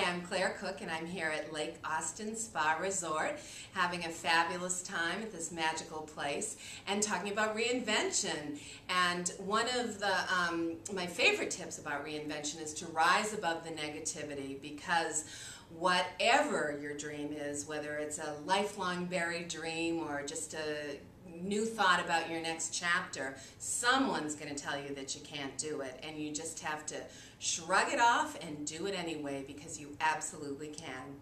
Hi, I'm Claire Cook and I'm here at Lake Austin Spa Resort having a fabulous time at this magical place and talking about reinvention. And one of the my favorite tips about reinvention is to rise above the negativity, because whatever your dream is, whether it's a lifelong buried dream or just a new thought about your next chapter, someone's going to tell you that you can't do it, and you just have to shrug it off and do it anyway, because you absolutely can.